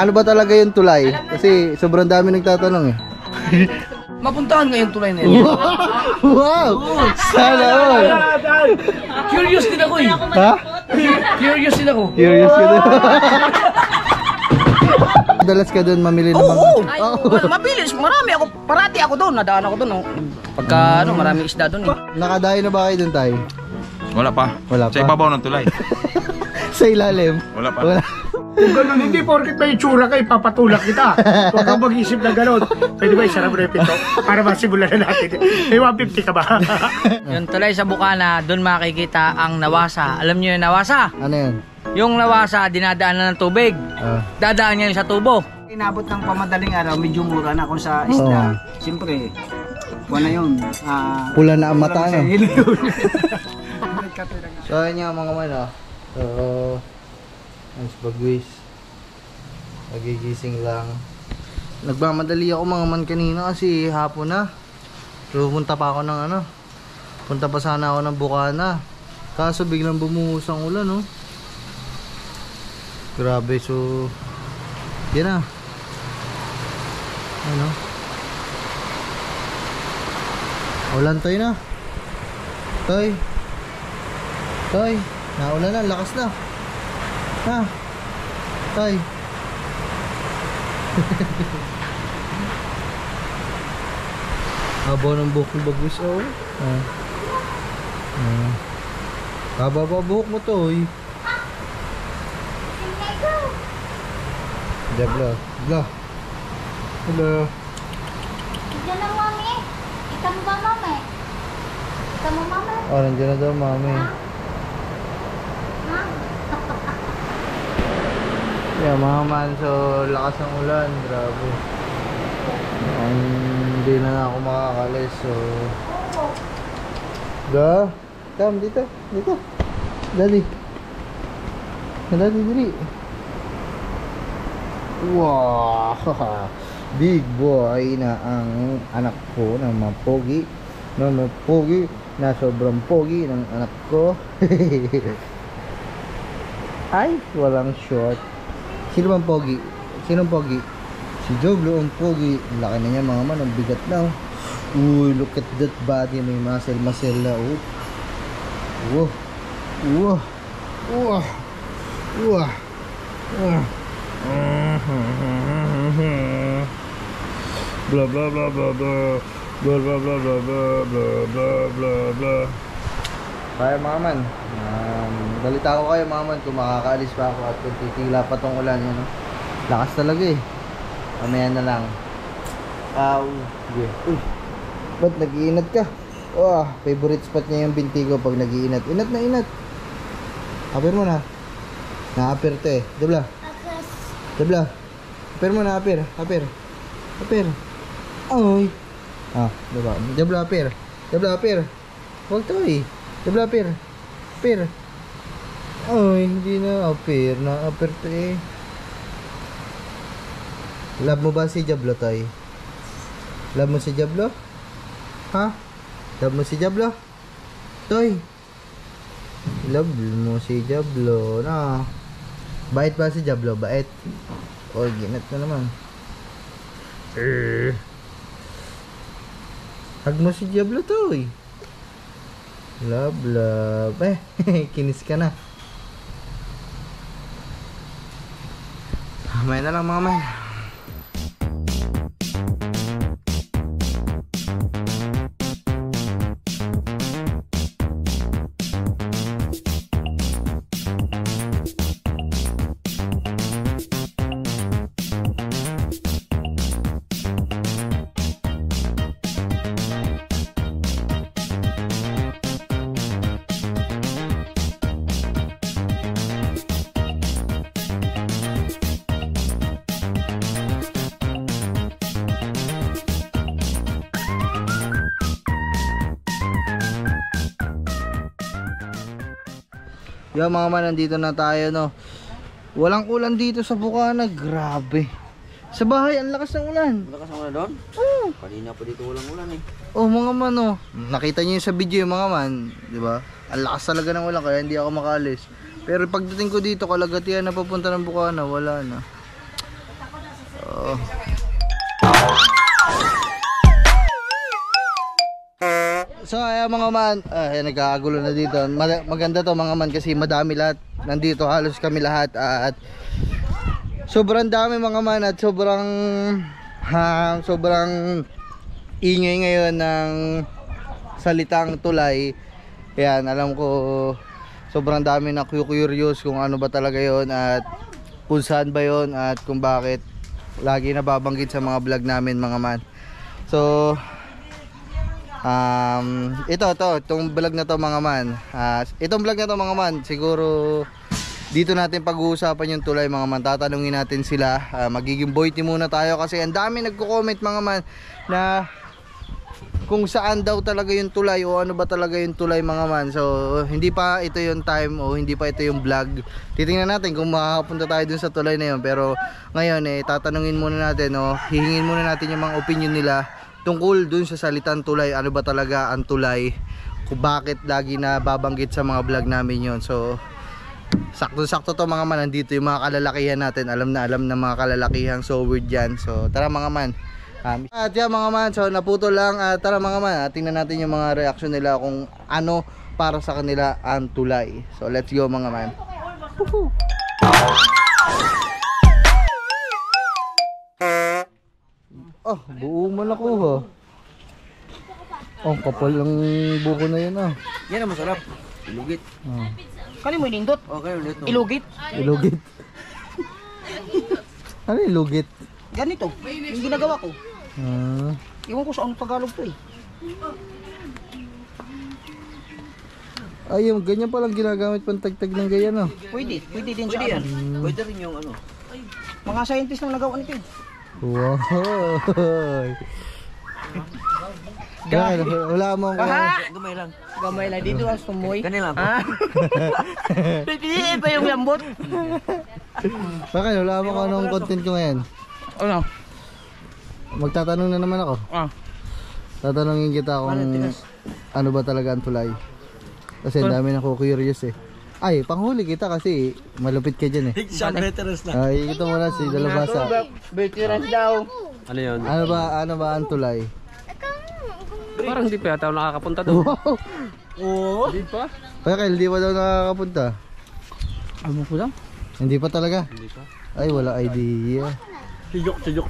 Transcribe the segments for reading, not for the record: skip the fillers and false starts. Ano ba talaga yung tulay? Kasi sobrang dami nagtatanong eh. Mapuntahan nga yung tulay na yun. Wow! Sana all! Curious din ako eh. Ha? Curious din ako. Curious din ako. Madalas ka doon mamili naman. Oo! Mabilis! Marami ako. Parati ako doon. Nadaan ako doon. Pagka ano, marami isda doon eh. Nakadayo na ba kayo doon tayo? Wala pa. Wala pa. Sa ibabaw ng tulay. Sa ilalim? Wala pa. Wala. Kung ganun, hindi porkit may tsura ka, ipapatulak kita. Huwag kang mag-isip na ganun. Pwede ba isarap na ipito? Para masimulan na natin. May 150 ka ba? Yung tulay sa Bukana, doon makikita ang nawasa. Alam niyo yung nawasa? Ano yun? Yung nawasa, dinadaan na ng tubig. Dadaan niya yung sa tubo. Inabot ng pamadaling araw, medyo mura na kung sa isla. Siyempre, buwan na yun. Pula na ang mata. So, yun yung mga man. Ang bagwis. Nagigising lang. Nagmamadali ako mga man kanina kasi hapon na. So punta pa ako ng ano. Punta pa sana ako ng Bukana. Kaso biglang bumuhos ang ulan, no? Grabe, so yan na. Ano? Ulan tayo na. Tay. Naulan na, lakas na. Ha? Tay. Haba ng buhok ng bagwis, oh. Haba ba buhok mo to, oy? Diabla. Diabla. Hello. Diyan na, mami. Kita mo ba, mami? Kita mo, mami? Oh, nandiyan na daw, mami. Yeah, mga man, so lakas ng ulan, grabe. Hindi na ako makakalis, so... Go! Come, dito. Daddy, dali. Wow! Big boy na ang anak ko na mapogi. Na sobrang pogi ng anak ko. Ay, walang short. Sino bang pogi? Si Joblo ang pogi. Laki na niya mga man. Ang bigat na. Uy, look at that body. May muscle na. Blah blah blah blah blah. Blah blah blah blah blah blah blah blah. Kaya mga man, balita ko kayo mga man kung makakaalis pa ako at kung titila pa tong ulan, ano? Lakas talaga eh. Mamaya na lang. Uy, ba't nag-iinat ka? Oh, favorite spot niya yung binti ko pag nag-iinat. Inat na inat. Apir mo na. Na-apir to eh. Dabla. Apir mo na, apir. Oy. Diba? Dabla apir. Huwag to eh. Dabla apir. Ay, hindi na apir. Na-apir to eh. Love mo ba si Jablo, Tay? Love mo si Jablo? Ha? Love mo si Jablo? Tay? Love mo si Jablo na. Bait ba si Jablo? Bait? O, ginat na naman. Hug mo si Jablo, Tay. Love. Eh, kinis ka na. Mamaya na lang mga man. Yo mga man, nandito na tayo, no. Walang ulan dito sa Bukana, grabe. Sa bahay ang lakas ng ulan. Lakas ng ulan doon? Oo. Kanina pa dito walang ulan eh. Oh, mga man, no. Nakita niyo sa video, mga man, 'di ba? Ang lakas talaga ng ulan kaya hindi ako makaalis. Pero pagdating ko dito, kalagatian na papunta ng Bukana, wala na. Oo. So ayan mga man, ayan nagkakagulo na dito. Maganda to mga man kasi madami lahat. Nandito halos kami lahat at sobrang dami mga man at sobrang ingay ngayon ng salitang tulay. Ayan, alam ko sobrang dami na curious kung ano ba talaga yon at kung saan ba yon at kung bakit lagi nababanggit sa mga vlog namin mga man. So itong vlog na to mga man, siguro dito natin pag-uusapan yung tulay mga man. Tatanungin natin sila, magiging boyty muna tayo kasi ang dami nagko-comment mga man na kung saan daw talaga yung tulay o ano ba talaga yung tulay mga man. So hindi pa ito yung time o hindi pa ito yung vlog. Titingnan natin kung makakapunta tayo dun sa tulay na yun, pero ngayon tatanungin muna natin o hihingin muna natin yung mga opinion nila tungkol dun sa salitang tulay. Ano ba talaga ang tulay, kung bakit lagi na babanggit sa mga vlog namin yon. So sakto-sakto to mga man, nandito yung mga kalalakihan natin. Alam na mga kalalakihang soweird yan. So tara mga man. At yan mga man, so naputo lang. Tara mga man, tingnan natin yung mga reaction nila kung ano para sa kanila ang tulay. So let's go mga man. Oh, buong malaki ho. Oh, kapal ng buko na yun ah. Yan ang masarap. Ilugit. Kani mo inindot? Okay, ulit. Ilugit. Ilugit. Ano ilugit? Ganito. Yung ginagawa ko. Iwan ko sa anong Tagalog to eh. Ay, yung ganyan palang ginagamit pantagtag ng gaya no? Pwede din siya. Pwede rin yung ano. Mga scientist nang nagawa nito eh. Wow. Gano'n, wala mong gamay lang dito ang sumoy. Kanila po. Pipiliin pa yung lambot. Bakit wala mo anong content ko ngayon? Ano? Magtatanong na naman ako. Tatanungin kita kung ano ba talaga ang tulay. Kasi dami na ko curious eh. Ay, panghuli kita kasi malupit ka dyan eh. Siya ang veterans na. Ay, ito muna si Dalabasa. Veterans daw. Ano yun? Ano ba ang tulay? Parang hindi pa yata ako nakakapunta doon. Oo. Hindi pa? Kaya hindi pa daw nakakapunta. Ano ko lang? Hindi pa talaga? Hindi pa. Ay, wala idea. Sijok.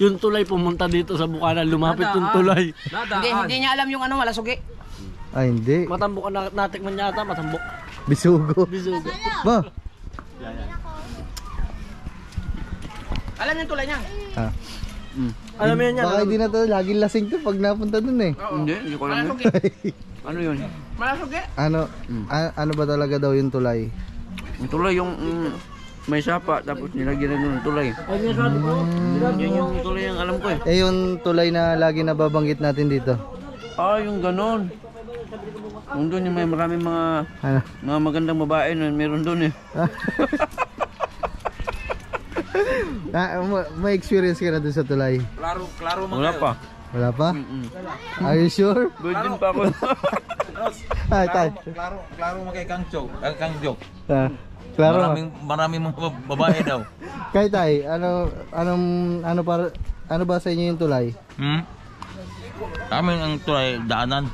Yung tulay pumunta dito sa Bukana, lumapit yung tulay. Hindi niya alam yung ano, malasugi. Ay, hindi. Matambok na natikman niya ata, matambok. Bisugo. Ba? Alam niyo tulay niya? Alam niyo niya? Baka hindi na ito, laging lasing ito pag napunta dun eh. Hindi, hindi ko alam yun. Ano yun? Malasugi? Ano ba talaga daw yung tulay? Yung tulay yung may sapa tapos nilagyan na yung tulay. Yun yung tulay yung alam ko eh. Eh yung tulay na lagi nababanggit natin dito? Ah, yung ganon. Kung doon yung may maraming mga magandang babae na meron doon eh. May experience ka na doon sa tulay? Klaro mga. Wala pa? Are you sure? Virgin pa ako. Klaro mga kay Kang Chok. Maraming mga babae daw. Kay Tay, ano ba sa inyo yung tulay? Amin ang tulay, daanan.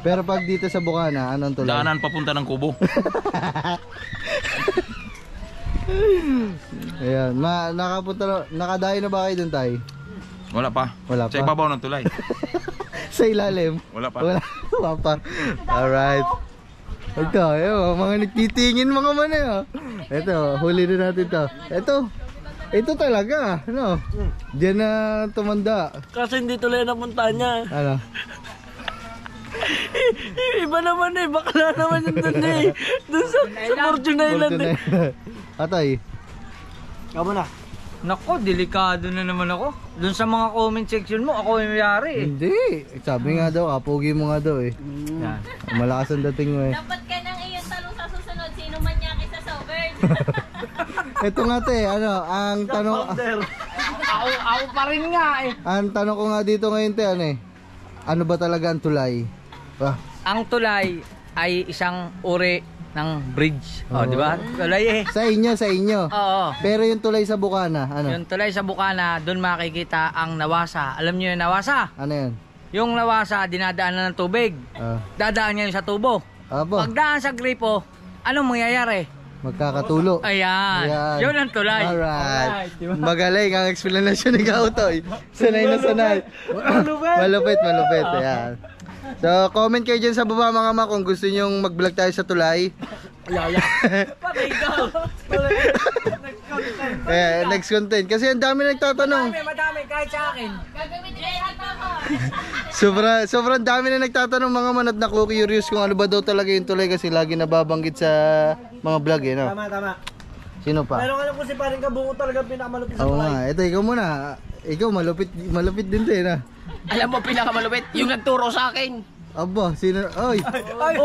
Pero pag dito sa Bukana, anong tulay? Daanan papunta ng Kubo. Ayan, nakadayo na ba kayo dun, Tay? Wala pa. Sa ibabaw ng tulay. Sa ilalim? Wala pa. Alright. Ito, mga nagtitingin mga man eh. Ito, huli na natin to. Ito talaga, ano? Diyan na tumanda. Kasi hindi tulay na punta niya. Ano? Iba naman eh, bakla naman yung dun eh. Dun sa Fortune Island eh. Atay? Kamo na. Nako, delikado na naman ako. Dun sa mga comment section mo, ako yung mayari eh. Hindi. Sabi nga daw, kapogi mo nga daw eh. Yan. Malakas ang dating mo eh. Dapat ka nang iyong talong sa susunod. Sino man niya kaysa sober? Ito nga te, ang tanong... Ako pa rin nga eh. Ang tanong ko nga dito ngayon te, ano ba talaga ang tulay? Ang tulay ay isang uri ng bridge. Oh, di ba? Tulay eh. Sa inyo. Oo. Pero yung tulay sa Bukana, ano? Yung tulay sa Bukana, doon makikita ang Nawasa. Alam niyo yung Nawasa? Ano 'yan? Yung Nawasa, dinadaan na ng tubig. Dadaan niya sa tubo. Abo. Pagdaan sa gripo, anong mangyayari? Magkakatulo. Ayan. Yun ang tulay. Alright. Magaling ang explanation ni Kautoy. Sanay na sanay. Malupit. Ayan. So comment kayo dyan sa baba mga ma kung gusto nyong mag-vlog tayo sa tulay. Next content. Kasi ang dami nagtatanong. Madami. Kahit sa akin. Sobrang dami na nagtatanong mga manat na curious kung ano ba daw talaga yung tulay kasi lagi nababanggit sa mga vlog eh, no? Tama. Sino pa? Pero alam ko si Paring Kabungo talaga pinakamalupit sa tulay. Oo, ito ikaw muna. Ikaw malupit din to eh, na. Alam mo pinakamalupit yung nagturo sa akin. Aba, sino? Oy. Bakit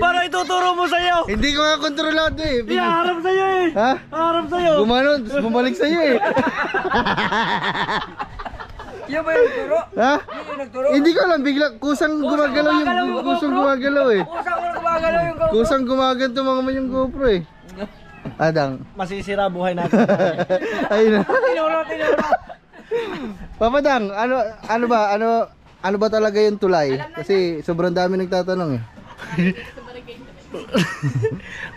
para ituturo mo sa'yo? Hindi ko nga kontrolado eh. Harap sa'yo eh. Ha? Harap sa'yo. Gumano, bumalik sa'yo eh. Yan ba yung turo? Ha? Hindi ko alam, bigla kusang gumagalaw yung GoPro eh. Adang. Masisira buhay natin. Ayun na. Tinuro. Papadang, ano ba talaga yung tulay? Kasi sobrang dami nagtatanong eh.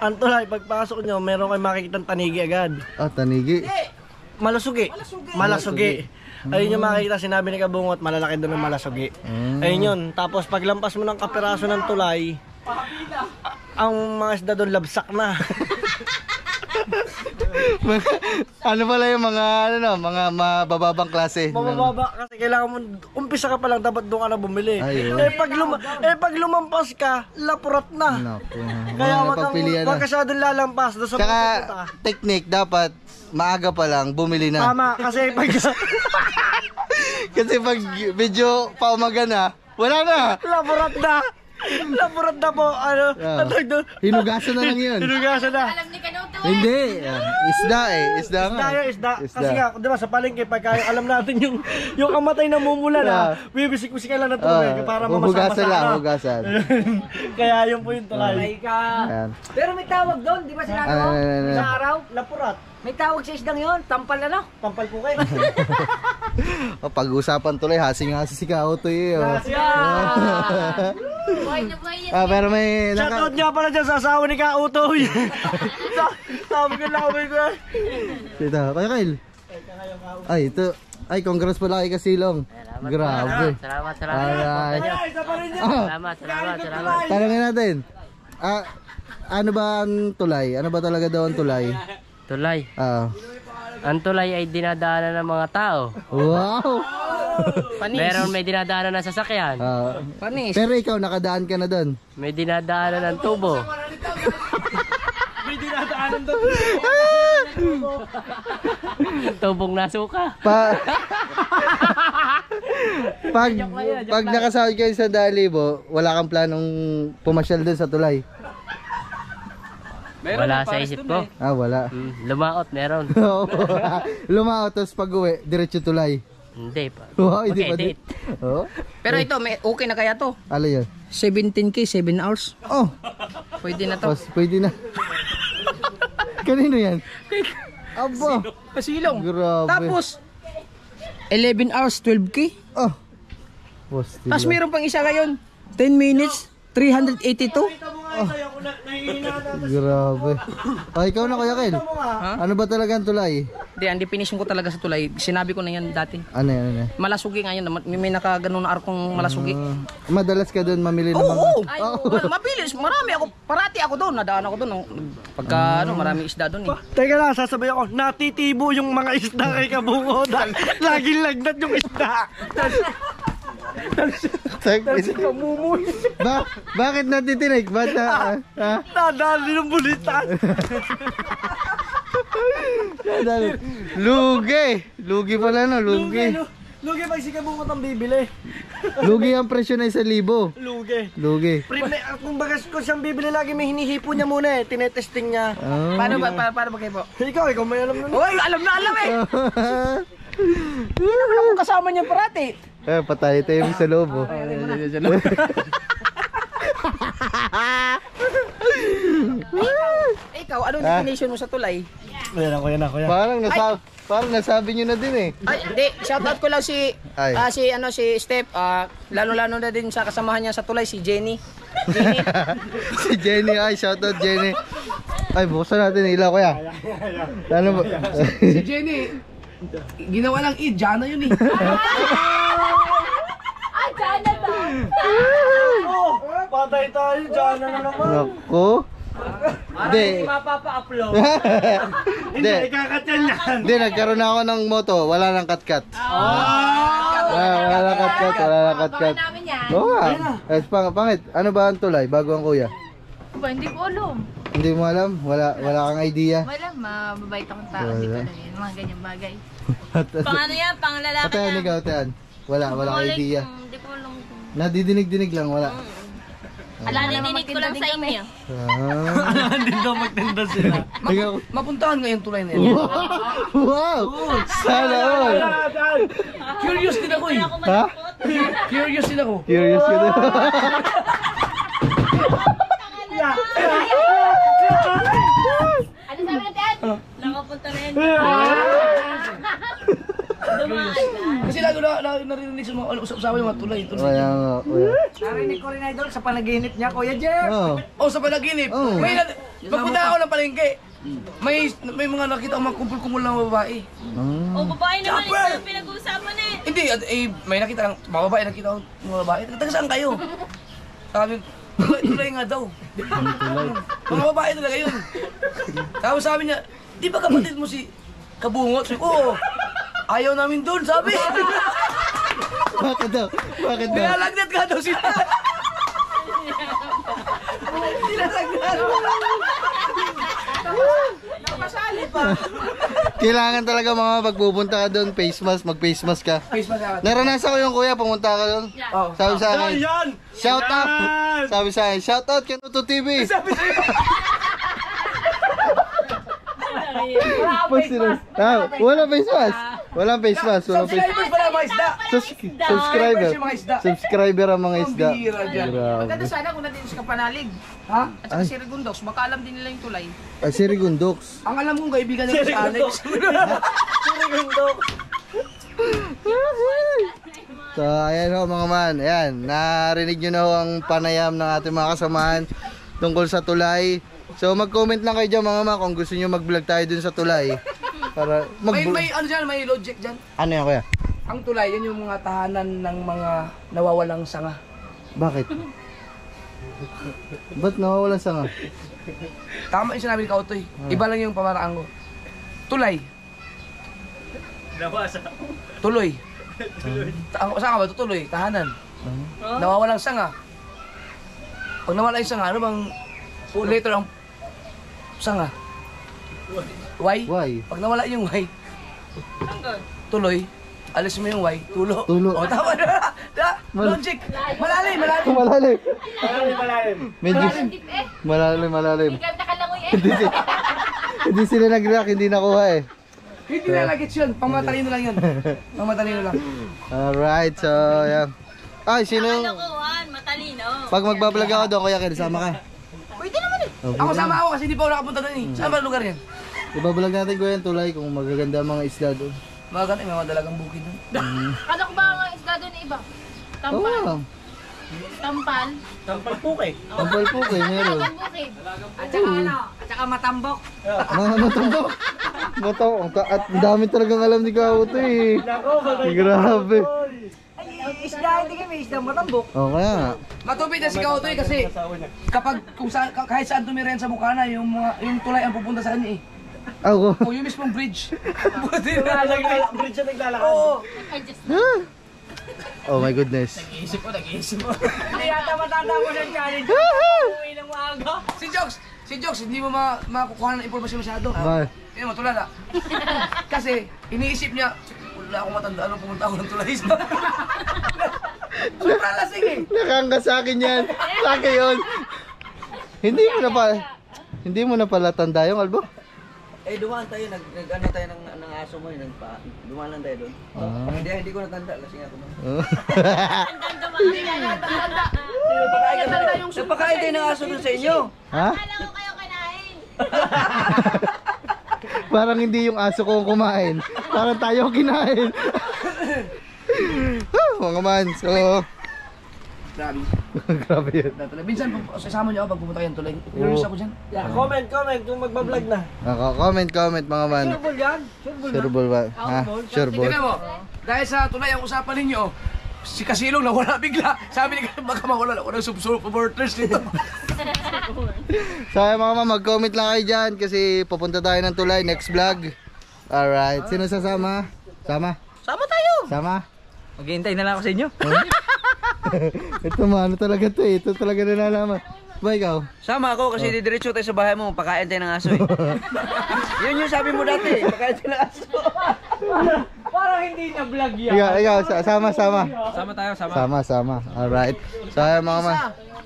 Ang tulay, pagpasok nyo, meron kayo makikitang tanigi agad. Ah, tanigi? Malasugi. Ayun yung makikita, sinabi ni Kabungot, malalaki doon ng malasugi. Ayun yun, tapos paglampas mo ng kapiraso ng tulay, ang mga isda doon labsak na. Mga mabababang klase. Mabababa kasi kailangan mo umpisa ka pa lang dapat doon ka na bumili. Pag lumampas ka, lapurat na. Naku. Kaya wag ka siya doon lalampas doon sa pupunta. Technique dapat maaga pa lang bumili na. Tama kasi pag kasi pag medyo paumaga na, wala na. Lapurat na po. Hinugasan na lang yun. Alam ni Kanuto. Hindi. Isda. Kasi nga, di ba sa palengke, pagka alam natin yung kamatay na mumulan na, bibisik-bisik ka lang na tubig para mamasa-masa na. Hugasan. Kaya yun po yung tulay. Pero may tawag doon, di ba sinabi mo? Sa araw, lapurat. May tawag sa isdang yun, tampal na no? Tampal po kayo. Pag-usapan tuloy, hasing-hasi si Kauto yun. Pero may... Shoutout nga pala dyan sa asawa ni Kauto. Sabi ko lang ako yun. Dito, kaya Kyle. Ay, ito. Ay, congrats pala kay Kasilong. Grabe. Salamat. Tanungin natin. Ano ba ang tulay? Ano ba talaga daw ang tulay? Tulay. Ang tulay ay dinadaanan ng mga tao. Wow! Panis. Meron may dinadaanan ng sasakyan. Panis. Pero ikaw, nakadaan ka na doon. May dinadaanan ng tubo. May dinadaanan doon. Tubong nasuka. Pag nakasahod kayo sa 1,000, wala kang planong pumasyal doon sa tulay. Wala sa isip ko. Wala. Lumaot meron. Lumaot tapos pag-uwi, diretso tulay. Hindi pa. Hindi. Pero ito, okay na kaya to? Ano yan? 17K, 7 hours. Oh. Pwede na to. Pwede na. Kanino yan? Abo. Kasilong. Tapos, 11 hours, 12K. Oh. Tapos meron pang isa ngayon. 10 minutes, 382. Grabe. Ikaw na Kuya Kel. Ano ba talaga ang tulay? Hindi, ang definition ko talaga sa tulay, sinabi ko na yan dati. Ano? Malasugi nga yun. May nakaganoon na arkong malasugi. Madalas ka doon mamili ng mga... Oo. Mabilis. Parati ako doon. Nadaan ako doon. Pagka marami isda doon eh. Teka lang, sasabay ako. Natitibo yung mga isda kay Kabungo. Laging lagnat yung isda. Bakit natitinig? Nadali ng bulitan. Lugi pala no, lugi. Lugi pag si Kabungot ang bibili. Lugi ang presyo na 1,000. Lugi. Kung bagas ko siyang bibili lagi, may hinihipo niya muna eh. Tinetesting niya. Paano ba kayo po? Ikaw may alam na. Uy, alam eh! Hindi mo kasama niya parati. Patay tayo sa lobo. Ikaw, anong definition mo sa tulay? Ayan ako, ayan ako. Parang nasabi nyo na din eh. Ay, hindi. Shoutout ko lang si Steph. Lalo-lalo na din sa kasamahan niya sa tulay, si Jenny. Si Jenny, ay shoutout Jenny. Ay, buksan natin ilaw ko yan. Si Jenny, ginawa lang Jana yun eh. Ah, Jana ba? Oh, patay tayo, Jana na naman. Naku. Hindi mapapa-upload. Hindi, ikakatyan yan. Hindi, nagkaroon na ako ng moto. Wala nang cut-cut. Wala nang cut-cut. Wala nang cut-cut. Oo nga. Pangit, ano ba ang tulay? Bago ang kuya? Hindi ko alam. Hindi mo alam? Wala kang idea? Wala, mababait akong tao. Hindi ko alam yun. Mga ganyang bagay. Pang ano yan, pang lalaki na. Otean, ikaw, otean. Wala kang idea. Hindi ko alam. Nadidinig-dinig lang, wala. Alalinig ko lang sa inyo. Alalinig daw magtinda sila. Mapuntahan nga yung tulay na yan. Wow! Sana all! Curious din ako eh. Ha? Curious din ako. Curious din ako. Ano sabi natin? Nakapunta na yan. Kasi lalo narinig sa mga usap-usapan yung mga tulay. Kaya nga, kuya. Narinig ko rin, idol, sa panaginip niya, Kuya Jeff. O, sa panaginip. Pagpunta ako ng palengke, may mga nakita akong mga kumpul-kumul ng babae. O, babae naman, yung pinag-uusapan eh. Hindi, may nakita akong mga babae, nakita akong mga babae. Taga saan kayo? Sabi, tulay nga daw. Mga babae talaga yun. Tapos sabi niya, di ba kapatid mo si Kabungot? Oo. Ayaw namin doon, sabi! Bakit daw? Bakit daw? Nilalagnat ka daw sila! Nilalagnat! Napasali pa! Kailangan talaga mga pagpupunta ka doon, face mask, mag-face mask ka. Naranasan ko yung kuya, pumunta ka doon. Sabi sa akin, shout out! Sabi sa akin, shout out kay Tutu TV! Sabi sa iyo! Wala face mask! Walang face mask, walang face mask. Subscriber pala mga isda. Subscriber ang mga isda. Maganda sana kung natin sa Kapanalig. Ha? At saka si Rigundox, baka alam din nila yung tulay. Ay, si Rigundox. Ang alam kong kaibigan nila si Alex. Si Rigundox. So, ayan ho mga man. Ayan, narinig nyo na ho ang panayam ng ating mga kasamahan tungkol sa tulay. So, mag-comment lang kayo dyan mga man kung gusto nyo mag-vlog tayo dun sa tulay. Para may ano dyan, may logic dyan. Ano yan kuya? Ang tulay, yan yung mga tahanan ng mga nawawalang sanga. Bakit? Ba't nawawalang sanga? Tama yung sinabi ni Kautoy. Iba lang yung pamaraan ko. Tulay. Nabasa. Tuloy. Saan ka ba? Tutuloy. Tahanan. Nawawalang sanga. Pag nawala yung sanga, ano bang letter ang sanga? Why? Pag nawala yung why, tuloy, alis mo yung why, tulo. O, tama na. Logic. Malalim. Malalim. Ikaw nakalangoy eh. Hindi sila nag-react, hindi nakuha eh. Hindi na nag-gets yun. Pamatalino lang yun. Pamatalino lang. Alright, so yeah. Ay, sino yung... Pag magbablog ako doon, Kuya Ken, sama ka. Pwede naman eh. Ako sama ako kasi hindi pa ako nakapunta doon eh. Saan ba ang lugar yan? Ibabalag natin ko yan tulay kung magaganda mga isla doon. Magaganda, may mga dalagang bukid doon. Kala ko ba mga isla doon iba? Tampal. Tampal. Tampal puke. Tampal puke, meron. At saka ano? At saka matambok. Mga matambok? Matambok. At dami talagang alam ni Kauto eh. Grabe. Isda, hindi kami isda matambok. Oo kaya nga. Matupid na si Kauto eh kasi kahit saan tumiren sa mukha na, yung tulay ang pupunta sa kanya eh. O yung mismong bridge. Bridge na naglalakad. Oh my goodness. Nag-iisip ko. Hindi yata matanda mo ng challenge. Uwi ng maaga. Si Jokes, hindi mo makukuha ng impormasyon masyado. Hindi mo tulala. Kasi iniisip niya, wala akong matandaan nung pumunta ako ng tulay. Nakalasing eh. Nakangga sa akin yan. Sa akin yun. Hindi mo na pala tanda yung albo. Eh, dumaan tayo, nag-ano tayo ng aso mo yun, dumaan lang tayo doon. Hindi ko natanda, lasing ako mo. Napakain tayo ng aso doon sa inyo. Ha? Akala ko kayo kinain. Parang hindi yung aso ko kumain. Parang tayo kinain. Mga man, so... Grabe. Grabe yun. Binsan, sasama niyo ako pag pumunta kayong tuloy. Pinurus ako dyan. Comment kung magbablog na. Ako, comment mga man. Sureball yan? Sureball ba? Ha? Sureball. Tignan mo, dahil sa tunay ang usapan ninyo, si Kasilong nawala bigla. Sabi niya, baka mawala ako ng supporters nito. So mga man, mag-comment lang kayo dyan kasi pupunta tayo ng tulay next vlog. Alright, sino sasama? Sama? Sama tayo! Sama? Maghihintay na lang ako sa inyo. Ito man, ano talaga to eh. Ito talaga nalalaman. Ba ikaw? Sama ako kasi didiretso tayo sa bahay mo. Pakain tayo ng aso eh. Yun yung sabi mo dati eh. Pakain tayo ng aso. Parang hindi na vlog yan. Ikaw, sama. Sama tayo, sama. Sama. Alright. So ayan mga man.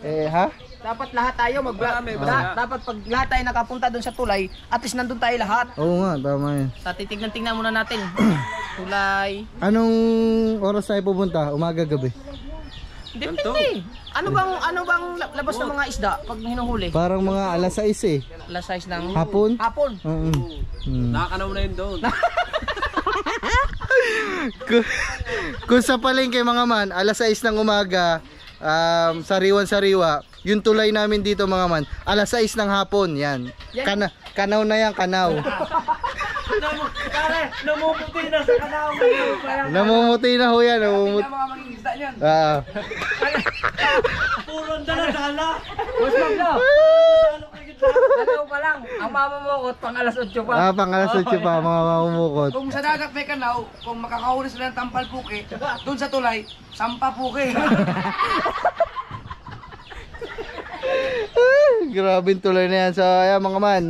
Eh ha? Dapat lahat tayo mag-vlog. Dapat pag lahat tayo nakapunta doon sa tulay, at least nandun tayo lahat. Oo nga, tama yun. Sa titignan-tingnan muna natin. Tulay. Anong oras tayo pupunta? Umaga, gabi? Depende. Ano bang labas ng mga isda pag hinuhuli? Parang mga alas 6 eh. Alas 6 ng hapon? Hapon. Nakakanaw na yun doon. Kung sa palengke mga man, alas 6 ng umaga, sariwan-sariwa, yung tulay namin dito mga man, alas 6 ng hapon, yan. Kanaw na yan, kanaw. Pare, namumuti na sa kanaw. Namumuti na ho yan. Namumuti na mga magiging isda niyan. Purong dala-dala. Mas magda. Ano pa lang, ang mamamukot pang alas 8 pa. Pang alas 8 pa, mga mamamukot. Kung sa dagat may kanaw, kung makakahuli sila ng tampal puke, dun sa tulay, sampa puke. Grabing tulay na yan. So ayan mga man,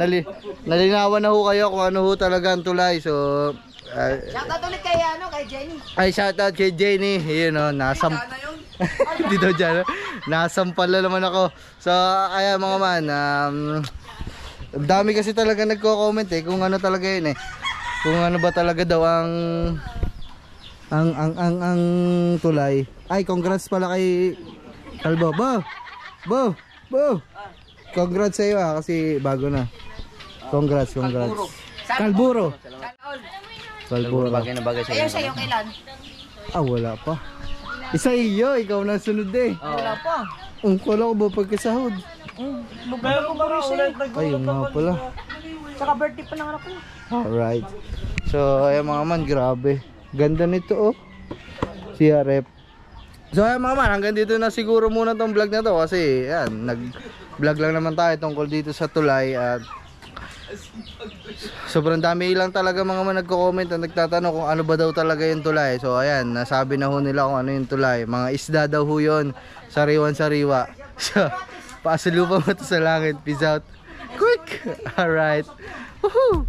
nalinawan na ho kayo kung ano ho talaga ang tulay. So shoutout ulit kay kay Jenny. Ay shoutout kay Jenny. Yun o, dito dyan nasampal na naman ako. So ayan mga man, dami kasi talaga nagko-comment eh kung ano talaga yun eh. Kung ano ba talaga daw ang tulay. Ay congrats pala kay Kalbo. Bo! Congrats sa'yo kasi bago na. Congrats. Kalburo. Bagay sa'yo. Ayaw sa'yo kailan? Wala pa. Isa iyo, ikaw na sunod eh. Wala pa. Wala ko ba pagkasahod? Bago ko ba rin sa'yo? Ayun nga pala. Tsaka birthday pa ng anak ko. Alright. So, ayan mga man, grabe. Ganda nito oh. Si Arep. So ayan mga man, hanggang dito na siguro muna tong vlog na to kasi ayan, nag-vlog lang naman tayo tungkol dito sa tulay at sobrang dami lang talaga mga man nagko-comment at nagtatanong kung ano ba daw talaga yung tulay. So ayan, nasabi na ho nila kung ano yung tulay. Mga isda daw ho yun, sariwan-sariwa. So, paasulupa mo to sa langit. Peace out. Quick! Alright. Woohoo!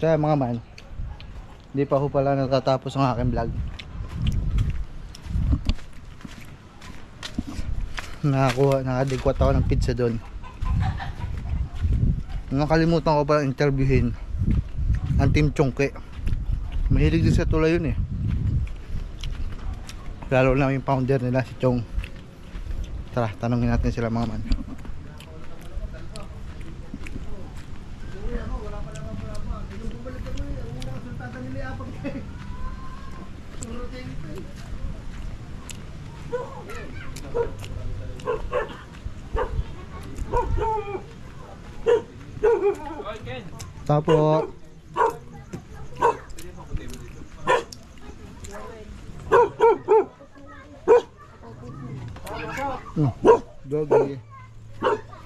So mga man, hindi pa ho pala natatapos ang aking vlog. Nakadigwat ako ng pizza doon. Nakalimutan ko palang interviewin ang Team Chongke. Mahilig din sa tulay yun eh. Lalo na yung founder nila si Chong. Tara, tanongin natin sila mga man. Tapo. Doggy.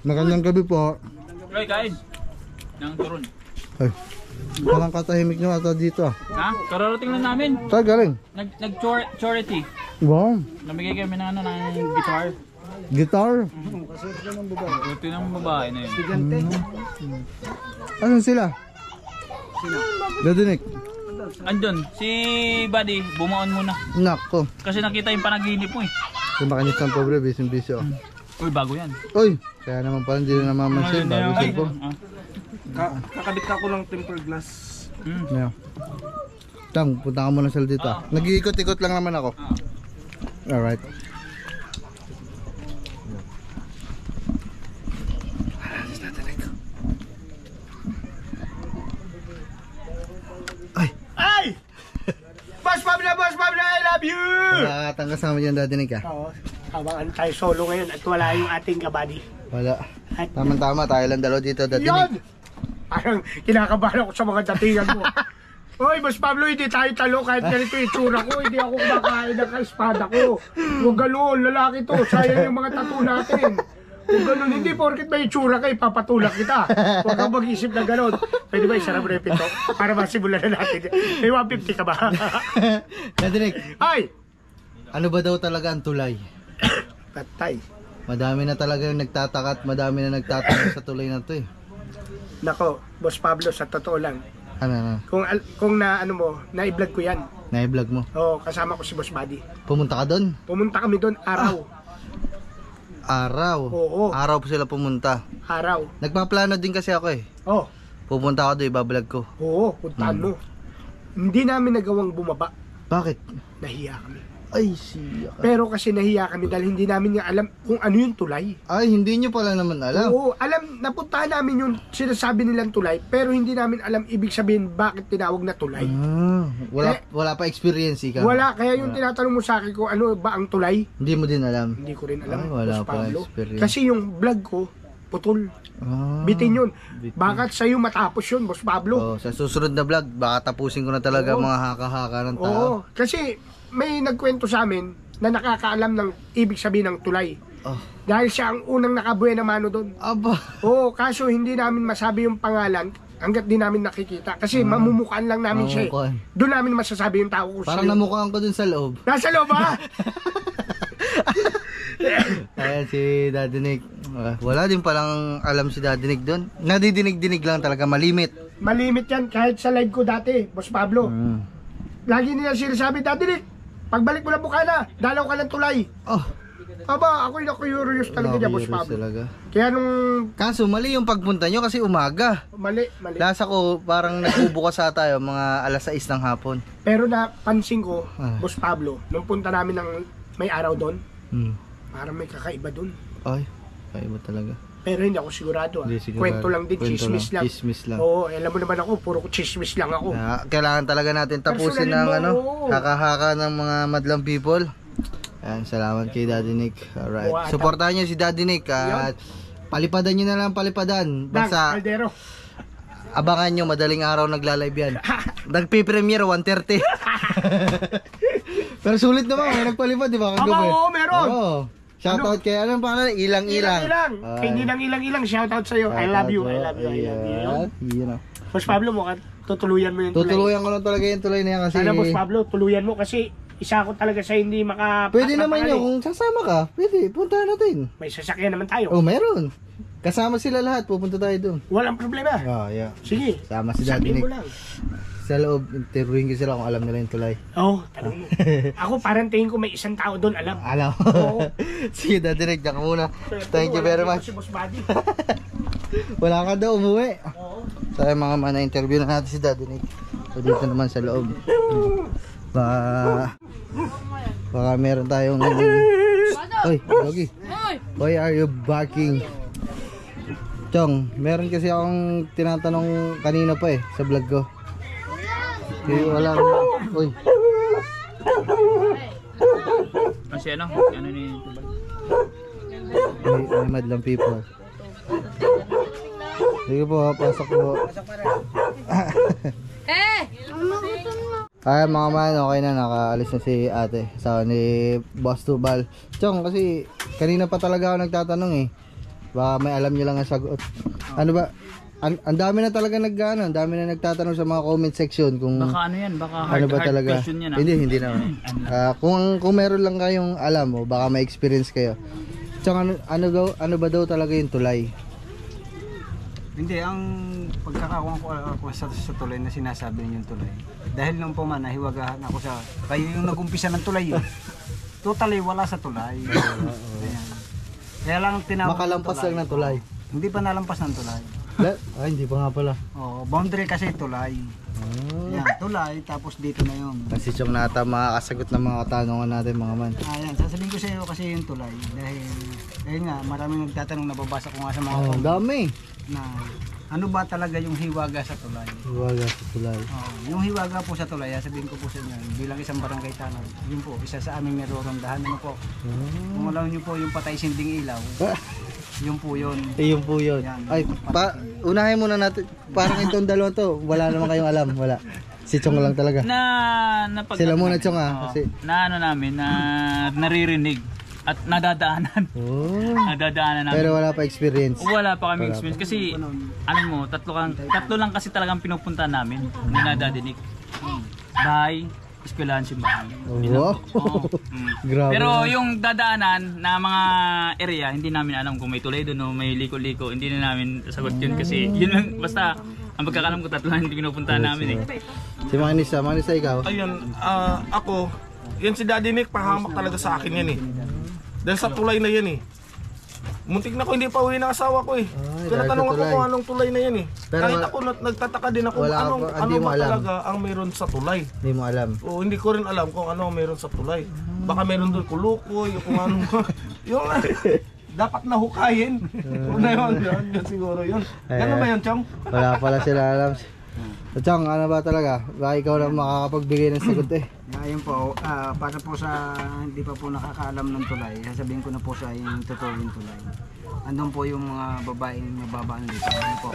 Magandang gabi po. Roy, kain. Nang turon. Ay. Parang katahimik nyo ata dito ah. Ha? Kararating lang namin. Saan galing? Nag-charity. Wow. Namigay kami ng guitar. Guitar? Kasi ito ng babae. Ito ng babae na yun. Estudyante. Ano sila? Dadinik. Andun, si Buddy, bumaon muna. Nako. Kasi nakita yung panaginip mo eh. Yung makinis ng pobre, busy-busy oh. Uy, bago yan. Uy! Kaya naman parang hindi na namamansin, bago cellphone. Kakabit ka ko ng tempered glass. Ngayon. Tang, punta ka muna sa dito ah. Nag-iikot-ikot lang naman ako. Alright. Boss Pablo, I love you! Nakakatangkas naman yung dadinig ka? Oo. Habang tayo solo ngayon at wala yung ating kabady. Wala. Tama-tama, tayo lang dalaw dito dadinig. Yun! Parang kinakabahan ako sa mga datingan mo. Hoy, Boss Pablo, hindi tayo talo kahit ganito itsura ko. Hindi ako kumakain ng espada ko. Huwag ganoon, lalaki to. Sayang yung mga tattoo natin. Huwag ganoon, hindi porket may itsura ka, ipapatulak kita. Huwag kang mag-isip na ganoon. Pwede ba isara mo na yung pinto? Para masimulan na natin. May 150 ka ba? Nadinig. Ay! Ano ba daw talaga ang tulay? Patay. Madami na talaga yung nagtataka at madami na nagtatanong sa tulay na to eh. Nako, Boss Pablo, sa totoo lang. Ano? Kung na ano mo, na-i-vlog ko yan. Na-i-vlog mo? Oo, kasama ko si Boss Buddy. Pumunta ka doon? Pumunta kami doon, araw. Ah. Araw? Oo. Araw po sila pumunta. Araw. Nagpaplano din kasi ako eh. Oo. Pupunta ako doon, ibablog ko. Oo, puntaan mo. Hindi namin nagawang bumaba. Bakit? Nahiya kami. Ay, siya. Pero kasi nahiya kami dahil hindi namin nga alam kung ano yung tulay. Ay, hindi nyo pala naman alam. Oo, alam, napuntahan namin yung sinasabi nilang tulay, pero hindi namin alam ibig sabihin bakit tinawag na tulay. Ah, wala pa experience ka. Wala, kaya yung tinatanong mo sa akin kung ano ba ang tulay. Hindi mo din alam. Hindi ko rin alam. Ay, wala pa experience. Kasi yung vlog ko, putol. Ah, bitin yun. Bakit sa'yo matapos yun, Boss Pablo? Oh, sa susunod na vlog, baka tapusin ko na talaga mga haka-haka ng tao. Oo, kasi may nagkwento sa amin na nakakaalam ng ibig sabihin ng tulay. Oh. Dahil siya ang unang nakabuena mano doon. Aba. Oo, kaso hindi namin masabi yung pangalan hanggat di namin nakikita. Kasi mamumukaan lang namin siya. Doon namin masasabi yung tao ko siya. Parang namukaan ko dun sa loob. Nasa loob ba? Ayan si Daddy Nick. Wala din palang alam si Daddy Nick doon. Nadidinig-dinig lang talaga, malimit. Malimit yan kahit sa live ko dati, Boss Pablo. Lagi nila sinasabi, Daddy Nick, pagbalik mo na Bukana, dalaw ka ng tulay. Oh. Aba, ako na-curious talaga niya, Boss Pablo. Talaga. Kaya nung... Kaso mali yung pagpunta nyo kasi umaga. Mali. Lasa ko parang nagbubukas sa tayo mga alas 6 ng hapon. Pero napansin ko, Boss Pablo, nung punta namin ng may araw doon, parang may kakaiba doon. Ay, kakaiba talaga. Pero hindi ako sigurado ah. Kwento lang din, chismis lang. Oo, alam mo naman ako, puro chismis lang ako. Kailangan talaga natin tapusin ng kakahaka ng mga madlang people. Ayan, salamat kay Daddy Nick. Alright. Suportahan nyo si Daddy Nick at palipadan nyo na lang palipadan. Basta abangan nyo, madaling araw naglalive yan. Nagpipremiere 1:30. Pero sulit naman, may nagpalipad, di ba? Oo, meron. Shoutout kay anong pangalan? Ilang-ilang. Kay Ilang-ilang, shoutout sa'yo. I love you, I love you, I love you. Boss Pablo, mukhang tutuluyan mo yung tulay. Tutuluyan ko lang talaga yung tulay na yan kasi... Sana Boss Pablo, tuluyan mo kasi isa ako talaga sa hindi maka... Pwede naman yun, kung sasama ka, pwede, punta natin. May sasakyan naman tayo. Oh, meron. Kasama sila lahat, pupunta tayo doon. Walang problema. Sige, sabihin mo lang. Sa loob, interviewin ko sila kung alam nila yung tulay. Oo, tanong mo. Ako parang tingin ko may isang tao doon, alam. Alam. Oo. Sige, Daddy Nick, dyan ka muna. Thank you very much. Wala ka daw, umuwi. Oo. Sa mga na-interview na natin si Daddy Nick. So dito naman sa loob. Baka meron tayong... Oy, Logi. Why are you barking? Chong, meron kasi akong tinatanong kanina pa eh, sa vlog ko. Hindi, wala na. Uy. Kasi ano? Ano ni... May madlang people. Sige po, pasok po. Ay mga man, okay na. Nakaalis na si ate. Asawa ni Boss Tubal. Chong, kasi kanina pa talaga ako nagtatanong eh. Baka may alam nyo lang ang sagot. Ano ba? Ang dami na talaga nag-ano, ang dami na nagtatanong sa mga comment section kung baka ano yan, baka hard, ano ba hard question yan. Hindi naman. Kung meron lang kayong alam o baka may experience kayo. So ano ba daw talaga yung tulay? Hindi, ang pagkakakuha ko sa tulay na sinasabi niyo yung tulay. Dahil nung pumanahiwagaan ako sa kayo yung nagumpisa ng tulay yun. Totally wala sa tulay. Ayan. Kaya lang tinawag. Makalampas tulay. Lang ng tulay. Hindi pa nalampas ng tulay. Ay, hindi pa nga pala. Oo, boundary kasi tulay. Oh. Ayan, tulay, tapos dito na yun. Kasi siyang nata makakasagot ng mga katanungan natin mga man. Ayan, sasabihin ko sa iyo kasi yung tulay. Dahil, ayun nga, maraming nagtatanong, nababasa ko nga sa mga oh, dami. Na, ano ba talaga yung hiwaga sa tulay? Hiwaga sa tulay. Oo, yung hiwaga po sa tulay, sabihin ko po sa inyo, bilang isang barangay tanod, yun po, isa sa aming narorondahan. Ano po? Oh. Kung alaw nyo po yung patay sinding ilaw. Yung po yun. Eh, yung po yun. Yan, ay, unahin muna natin. Parang itong dalawa to. Wala naman kayong alam. Wala. Si Chong lang talaga. Sila muna Chong ha. Kasi... na ano namin, na naririnig. At nadadaanan. Oh. Nadadaanan namin. Pero wala pa experience. Wala pa kami experience. Kasi, ano mo, tatlo lang kasi talagang pinupunta namin. Hindi nadadinig. Bahay, eskwelahan, simbahan. Oh, wow. Oh. Pero yung dadaanan na mga area, hindi namin alam kung may tulay doon o may liko-liko. Hindi na namin sagot yun kasi yun lang, basta ang pagkakalam ko tatlo lang hindi pinupunta namin eh. Si Manisa, ikaw? Ayun, ako, yun si Daddy Nick, pahamak talaga sa akin yan eh. Dahil sa tulay na yan eh. Muntik na ko, hindi pa uwi ng asawa ko eh. Tinatanong ako kung anong tulay na yan eh. Pero kahit ako nagtataka din ako kung anong, ano ba talaga ang meron sa tulay. Hindi mo alam. Oo, hindi ko rin alam kung ano ang meron sa tulay. Baka meron doon kulukoy o kung ano. Yung dapat nahukayin. Huwag na yun, yun siguro yun. Gano'n ba yun, Chong? Wala pala sila alam. Chong, ano ba talaga? Baka ikaw lang makakapagbigay ng sagot eh. Ayun po, para po sa hindi pa po nakakaalam ng tulay, sasabihin ko na po sa yung totoo yung tulay. Andun po yung mga babaeng mababaan dito. Ayun po,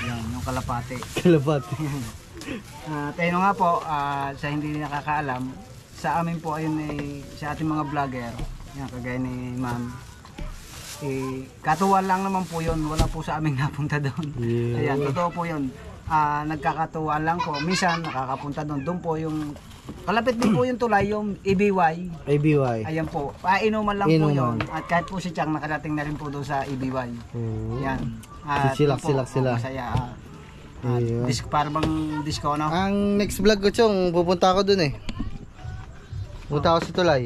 yan, yung kalapate. Kalapate. Tayo nga po, sa hindi nakakaalam, sa amin po ayun ay sa ating mga vlogger, yan, kagaya ni Ma'am. Eh, katuwa lang naman po yun, wala po sa aming napunta doon. Yeah. Ayan, totoo po yun. Nagkakatuwa lang po, minsan nakakapunta doon. Doon po yung, kalapit din po yung tulay, yung EBY. EBY. Ayan po, painuman lang po yun. At kahit po si Chang nakarating na rin po doon sa EBY. Ayan. Silak-silak sila. Masaya. Para bang disco, no? Ang next vlog ko, Chong, pupunta ako doon eh. Pupunta ako sa tulay.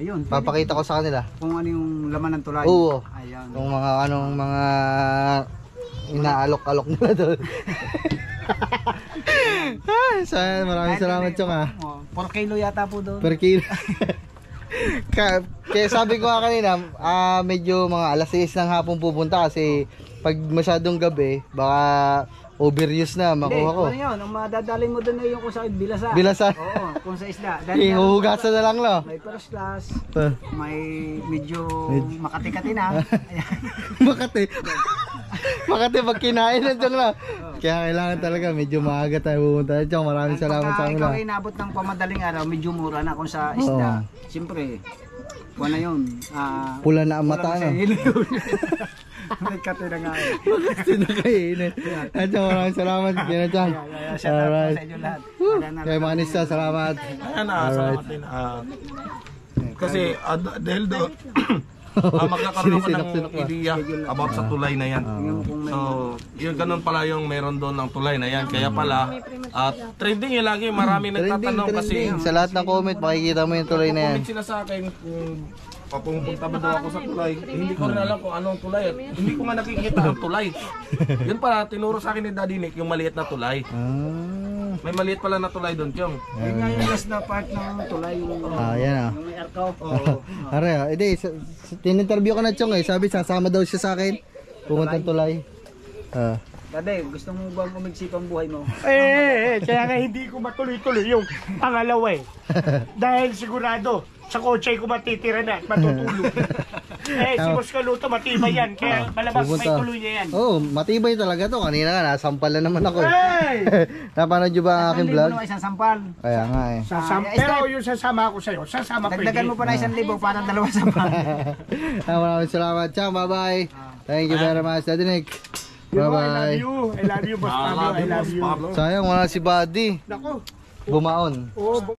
Ayun, papakita ko sa kanila kung ano yung laman ng tulay. Oo. Ayan. Kung mga anong mga inaalok-alok nila doon. Sana maraming salamat Chong ha. Per kilo yata po doon. Per kilo. Kaya sabi ko nga kanina, medyo mga alas 6 ng hapon pupunta kasi pag masyadong gabi, baka overuse na makuha ko. Hindi, ano yun, ang madadaling mo doon na yung kung sa bilasa. Bilasa? Oo, kung sa isla. Eh, huhugasan na lang, no? May first class, may medyo makati-kati na. Makati? Makati pag kinain na dyan lang. Kaya kailangan talaga medyo maaga tayo pumunta. Chong, maraming salamat sa amin. Kung ikaw inabot ng pamadaling araw, medyo mura na kung sa isla. Siyempre, wala yun. Pula na ang mata, no? Nagkati na nga eh. Magkati na kayo eh. At yung maraming salamat. Yan na Chong. Alright. Kay Manisa, salamat. Ayan na, salamat din. Kasi, dahil doon, magkakaroon ko ng idea about sa tulay na yan. So, yun ganun pala yung meron doon ng tulay na yan. Kaya pala, trending yun lagi. Maraming nagtatanong kasi. Sa lahat ng comment, makikita mo yung tulay na yan. Comment sila sa akin kung papunta ba daw ako sa tulay. Hindi ko rin alam kung anong tulay. Hindi ko man nakikita ang tulay. Yun pala, tinuro sa akin ni Daddy Nick yung maliit na tulay. May maliit pala na tulay doon, Chong. Yun nga yung last na part ng tulay. Yan o. Yung may arkaw. Aray o. Hindi, tininterview ko na Chong eh. Sabi, sasama daw siya sa akin. Pumunta ang tulay. Daday, gusto mo bang umigsip ang buhay mo? Kaya nga hindi ko matuloy-tuloy yung pangalawa eh. Dahil sigurado, sa kotse ko matitira na at matutulog. Si Buscaluto matibay yan, kaya malabas may tuloy niya yan. Oo, matibay talaga to. Kanina nga, nasampal na naman ako. Napanood nyo ba ang aking vlog? Isang sampal. Kaya nga eh. Pero yung sasama ko sa'yo, sasama pwede. Dagdagan mo pa na 1,000, parang 2 sampal. Maraming salamat. Ciao, bye-bye. Thank you very much, Daddy Nick. Bye-bye. I love you, Boss Pablo. Sayang, wala si Buddy. Bumaon.